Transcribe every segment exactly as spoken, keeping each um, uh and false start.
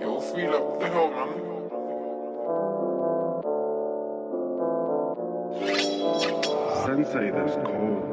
Yo, feel up, what the hell, man? Sensei, that's cold.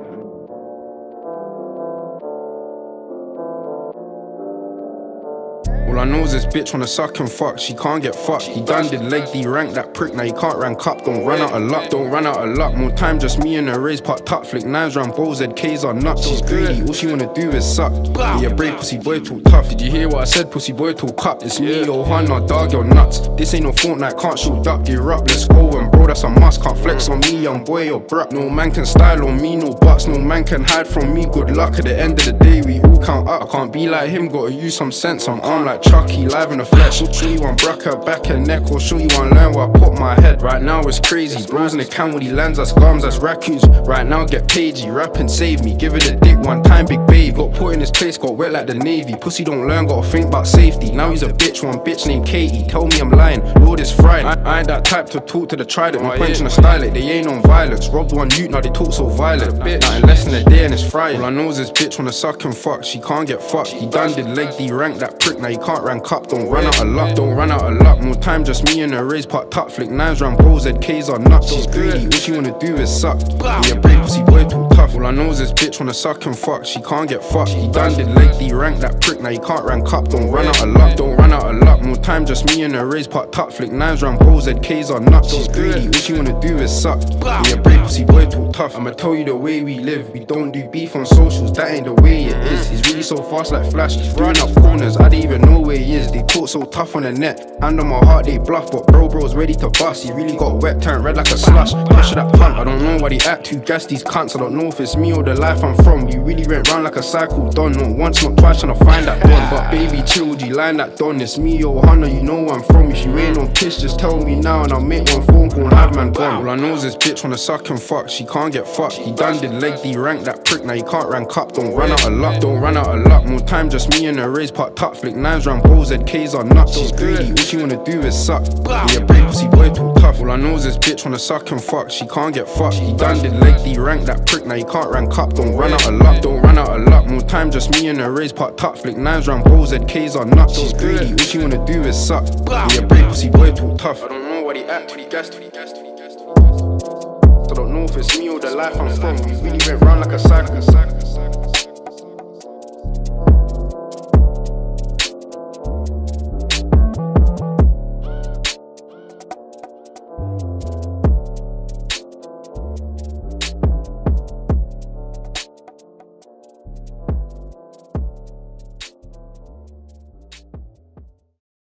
All I know is this bitch wanna suck and fuck. She can't get fucked. He done did leg D rank that prick. Now he can't rank up. Don't run out of luck. Don't run out of luck. More time just me and her raise part top flick knives round bowls. Z Ks are nuts. She's greedy. All she wanna do is suck. Yeah, you brave pussy boy talk tough. Did you hear what I said? Pussy boy talk up. It's me, yo, Hannah, dog, you're nuts. This ain't no Fortnite. Can't shoot up. Gear up. Let's go and bro, that's a must. Can't flex on me, young boy, you're brup. No man can style on me, no buts. No man can hide from me. Good luck. At the end of the day, we all count up. I can't be like him. Gotta use some sense. I'm armed like Chucky, live in the flesh. I'll show you one bracker, back and neck. I'll show you one line where I put my head. Right now it's crazy, bros in the can with he lands us gums, that's raccoons. Right now get pagey, rap and save me. Give it a dick one time, big babe. Got put in his place, got wet like the navy. Pussy don't learn, gotta think about safety. Now he's a bitch, one bitch named Katie. Tell me I'm lying, Lord is fried. I, I ain't that type to talk to the trident. My punch in a style it, they ain't on violence. Robbed one youth, now they talk so violent. Bitch, nothing less than a day and it's fried. All I know is this bitch wanna suck and fuck. She can't get fucked. He done did leg D rank that prick. Now he can't rank up, don't run out of luck, don't run out of luck. More time just me and her raise part top flick knives round bros. Z Ks are nuts. She's greedy, all she wanna do is suck. Yeah, brave pussy boy too tough. All I know is this bitch wanna suck and fuck. She can't get fucked. He done did leg D rank that prick. Now he can't rank up, don't run out of luck, don't run out of luck. More time just me and her raise part top flick knives round bros. Z Ks are nuts. She's greedy, all she wanna do is suck. Yeah, brave pussy boy too tough. I'ma tell you the way we live. We don't do beef on socials, that ain't the way it is. He's really so fast like Flash, he's running up corners. I didn't even know where he is, they caught so tough on the net. Hand on my heart, they bluff, but bro, bro's ready to bust. He really got wet, turned red like a slush. Pressure that punt, I don't know why they act too gas these cunts. I don't know if it's me or the life I'm from. We really went round like a cycle, done. Not once, not twice, tryna find that one. But baby, chill, G, line that done. It's me, yo, Hannah, you know where I'm from. If you ain't on piss, just tell me now, and I'll make one phone call and have man gone. All I know is this bitch wanna suck and fuck. She can't get fucked. He done did leg D rank that prick. Now he can't rank up, don't run out of luck, don't run out of luck. More time, just me and her raise part top flick knives round bros. Z Ks are nuts. She's greedy, all she wanna do is suck. Yeah, brave pussy boy too tough. All I know is this bitch wanna suck and fuck. She can't get fucked. He done did leg D rank that prick. Now he can't rank up, don't run out of luck, don't run out of luck. More time just me and her raise part top flick knives round bros. Z Ks are nuts. She's greedy, all she wanna do is suck. Yeah, brave pussy boy too tough. I don't know why they act to the gas, to the gas, to the gas, to the gas. I don't know if it's me or the life I'm from. We really went round like a sack, like a sack, like a sack.